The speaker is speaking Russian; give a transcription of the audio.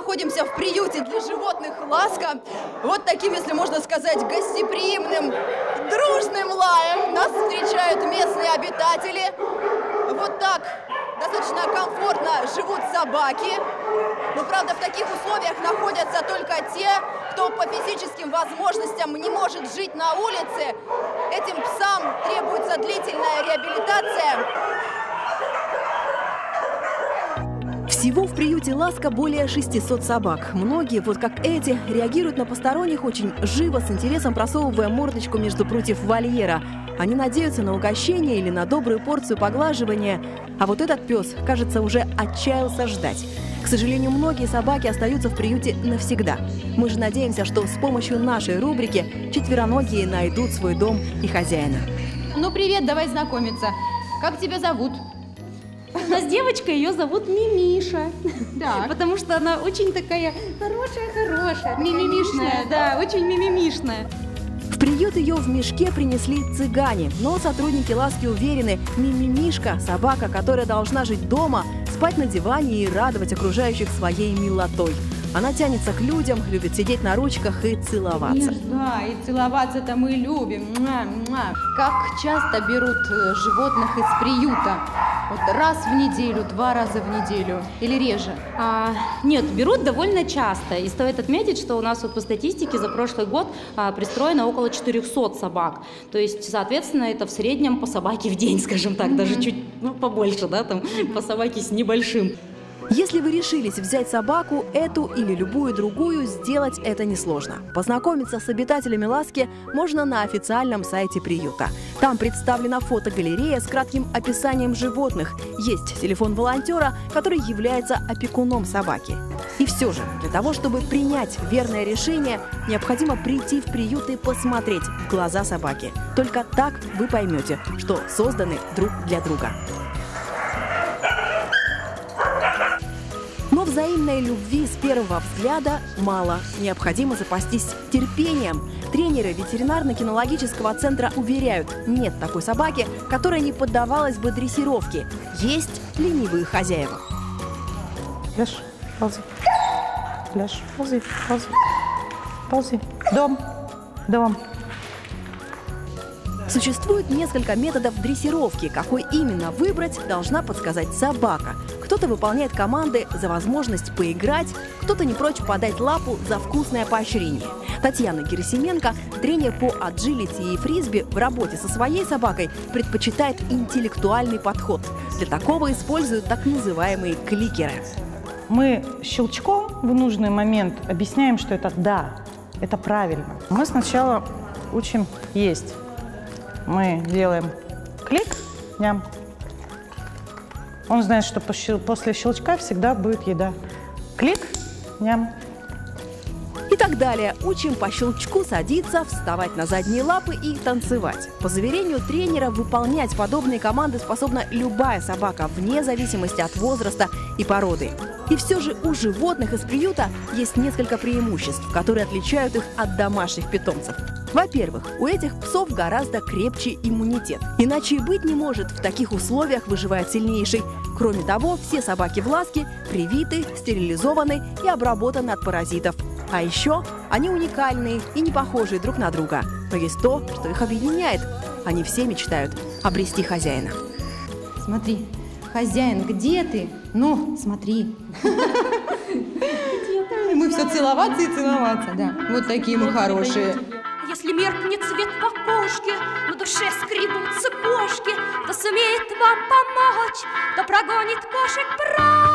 находимся в приюте для животных «Ласка». Вот таким, если можно сказать, гостеприимным, дружным лаем нас встречают местные обитатели. Вот так достаточно комфортно живут собаки. Но, правда, в таких условиях находятся только те, кто по физическим возможностям не может жить на улице. Этим псам требуется длительная реабилитация. Всего в приюте «Ласка» более 600 собак. Многие, вот как эти, реагируют на посторонних очень живо, с интересом просовывая мордочку между прутьев вольера. Они надеются на угощение или на добрую порцию поглаживания. А вот этот пес, кажется, уже отчаялся ждать. К сожалению, многие собаки остаются в приюте навсегда. Мы же надеемся, что с помощью нашей рубрики четвероногие найдут свой дом и хозяина. Ну, привет, давай знакомиться. Как тебя зовут? У нас девочка, ее зовут Мимиша, так. Потому что она очень такая хорошая-хорошая, мимимишная, да, очень мимимишная. В приют ее в мешке принесли цыгане, но сотрудники «Ласки» уверены, мимимишка – собака, которая должна жить дома, спать на диване и радовать окружающих своей милотой. Она тянется к людям, любит сидеть на ручках и целоваться. Да, и целоваться-то мы любим. Как часто берут животных из приюта? Вот раз в неделю, два раза в неделю или реже? Нет, берут довольно часто. И стоит отметить, что у нас вот по статистике за прошлый год пристроено около 400 собак. То есть, соответственно, это в среднем по собаке в день, скажем так, даже чуть побольше, да, там по собаке с небольшим. Если вы решились взять собаку, эту или любую другую, сделать это несложно. Познакомиться с обитателями «Ласки» можно на официальном сайте приюта. Там представлена фотогалерея с кратким описанием животных. Есть телефон волонтера, который является опекуном собаки. И все же, для того, чтобы принять верное решение, необходимо прийти в приют и посмотреть в глаза собаки. Только так вы поймете, что созданы друг для друга. Но взаимной любви с первого взгляда мало. Необходимо запастись терпением. Тренеры ветеринарно-кинологического центра уверяют, нет такой собаки, которая не поддавалась бы дрессировке. Есть ленивые хозяева. Ляж, ползи. Ляж, ползи, ползи. Ползи. Дом, дом. Существует несколько методов дрессировки. Какой именно выбрать, должна подсказать собака. Кто-то выполняет команды за возможность поиграть, кто-то не прочь подать лапу за вкусное поощрение. Татьяна Герасименко, тренер по agility и фризби, в работе со своей собакой предпочитает интеллектуальный подход. Для такого используют так называемые кликеры. Мы щелчком в нужный момент объясняем, что это да, это правильно. Мы сначала учим есть. Мы делаем клик, ням. Он знает, что после щелчка всегда будет еда. Клик, ням. И так далее. Учим по щелчку садиться, вставать на задние лапы и танцевать. По заверению тренера, выполнять подобные команды способна любая собака, вне зависимости от возраста и породы. И все же у животных из приюта есть несколько преимуществ, которые отличают их от домашних питомцев. Во-первых, у этих псов гораздо крепче иммунитет. Иначе и быть не может, в таких условиях выживает сильнейший. Кроме того, все собаки в «Ласке» привиты, стерилизованы и обработаны от паразитов. А еще они уникальные и не похожие друг на друга. Но есть то, что их объединяет. Они все мечтают обрести хозяина. Смотри. Хозяин, где ты? Ну, смотри. Мы все целоваться и целоваться, да. Вот такие мы хорошие. Если меркнет свет в окошке, на душе скребутся кошки, кто сумеет вам помочь, кто прогонит кошек прочь.